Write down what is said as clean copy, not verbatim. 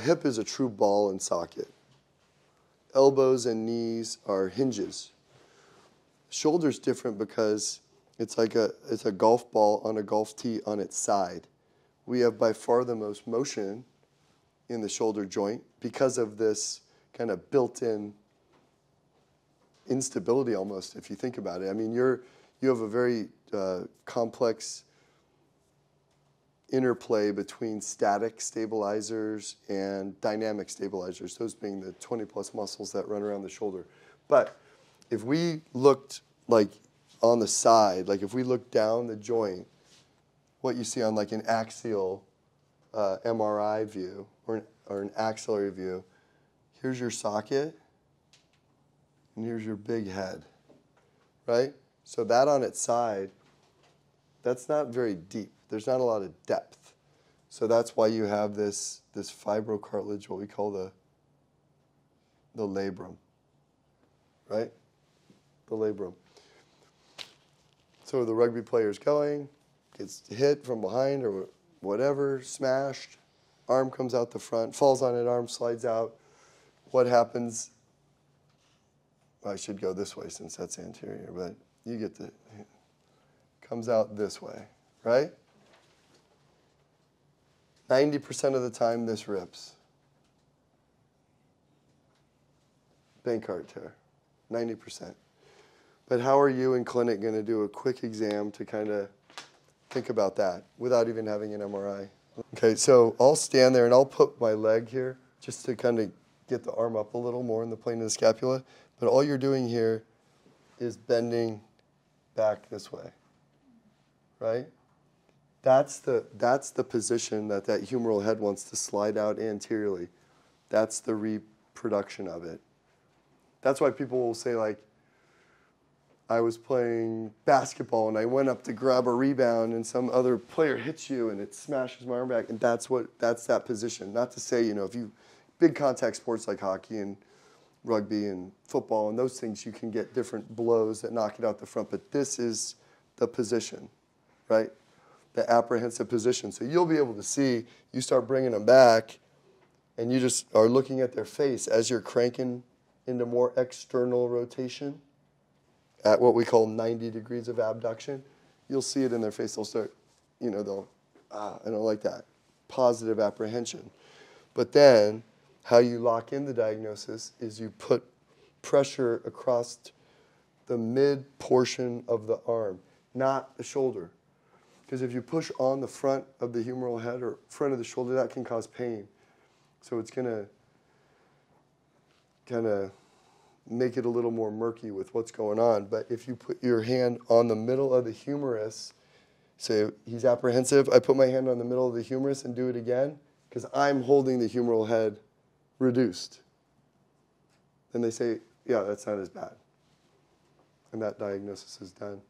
A hip is a true ball and socket. Elbows and knees are hinges. Shoulder's different because it's like a golf ball on a golf tee on its side. We have by far the most motion in the shoulder joint because of this kind of built-in instability almost, if you think about it. I mean, you have a very complex interplay between static stabilizers and dynamic stabilizers, those being the 20-plus muscles that run around the shoulder. But if we looked like on the side, like if we looked down the joint, what you see on like an axial MRI view or an axillary view, here's your socket and here's your big head, right? So that on its side, that's not very deep. There's not a lot of depth. So that's why you have this fibrocartilage, what we call the labrum, right? The labrum. So the rugby player's going, gets hit from behind or whatever, smashed, arm comes out the front, falls on it, arm slides out. What happens? I should go this way since that's anterior, but you get the, comes out this way, right? 90% of the time this rips. Bankart tear, 90%. But how are you in clinic going to do a quick exam to kind of think about that without even having an MRI? Okay, so I'll stand there and I'll put my leg here just to kind of get the arm up a little more in the plane of the scapula. But all you're doing here is bending back this way, right? That's the position that humeral head wants to slide out anteriorly. That's the reproduction of it. That's why people will say, like, I was playing basketball and I went up to grab a rebound and some other player hits you and it smashes my arm back, and that's that position. Not to say, you know, if you big contact sports like hockey and rugby and football and those things, you can get different blows that knock it out the front, but this is the position, right? The apprehensive position. So you'll be able to see, you start bringing them back and you just are looking at their face as you're cranking into more external rotation at what we call 90 degrees of abduction. You'll see it in their face. They'll start, you know, they'll, ah, I don't like that. Positive apprehension. But then how you lock in the diagnosis is you put pressure across the mid portion of the arm, not the shoulder. Because if you push on the front of the humeral head or front of the shoulder, that can cause pain. So it's going to kind of make it a little more murky with what's going on. But if you put your hand on the middle of the humerus, say he's apprehensive, I put my hand on the middle of the humerus and do it again, because I'm holding the humeral head reduced. Then they say, yeah, that's not as bad. And that diagnosis is done.